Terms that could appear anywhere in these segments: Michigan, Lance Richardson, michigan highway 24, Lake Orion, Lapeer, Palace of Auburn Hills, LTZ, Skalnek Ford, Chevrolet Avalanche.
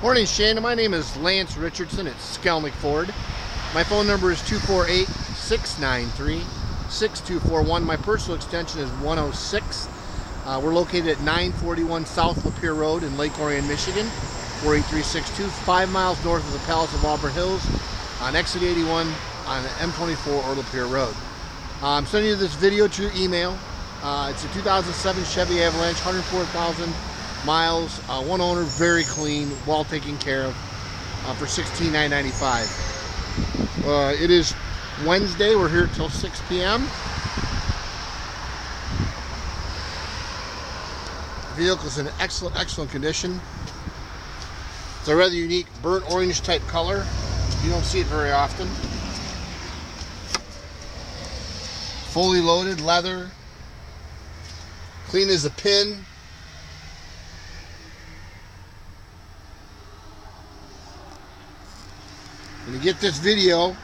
Morning, Shane. My name is Lance Richardson at Skalnek Ford. My phone number is 248-693-6241. My personal extension is 106. We're located at 941 South Lapeer Road in Lake Orion, Michigan, 48362, 5 miles north of the Palace of Auburn Hills on exit 81 on M24 or Lapeer Road. I'm sending you this video to your email. It's a 2007 Chevy Avalanche, 104,000 miles, one owner, very clean, well taken care of, for $16,995. It is Wednesday. We're here till 6 p.m. The vehicle's in excellent condition. It's a rather unique burnt orange type color. You don't see it very often. Fully loaded, leather, clean as a pin. When you get this video,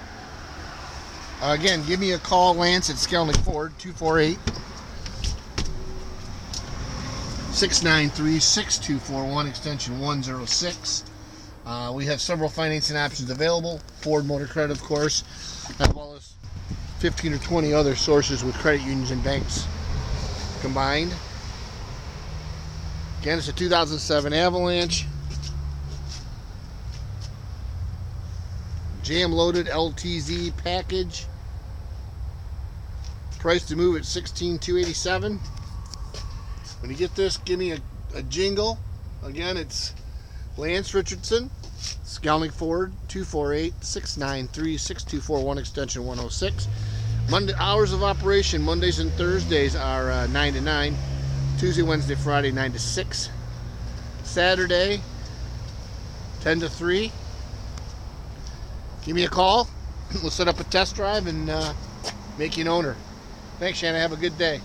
again, give me a call, Lance at Skalnek Ford, 248-693-6241, extension 106. We have several financing options available, Ford Motor Credit, of course, as well as 15 or 20 other sources with credit unions and banks combined. Again, it's a 2007 Avalanche. Jam-loaded LTZ package. Price to move at $16,287. When you get this, give me a jingle. Again, it's Lance Richardson, Skalnek Ford, 248-693-6241, extension 106. Hours of operation, Mondays and Thursdays are 9 to 9. Tuesday, Wednesday, Friday, 9 to 6. Saturday, 10 to 3. Give me a call. We'll set up a test drive and make you an owner. Thanks, Shannon. Have a good day.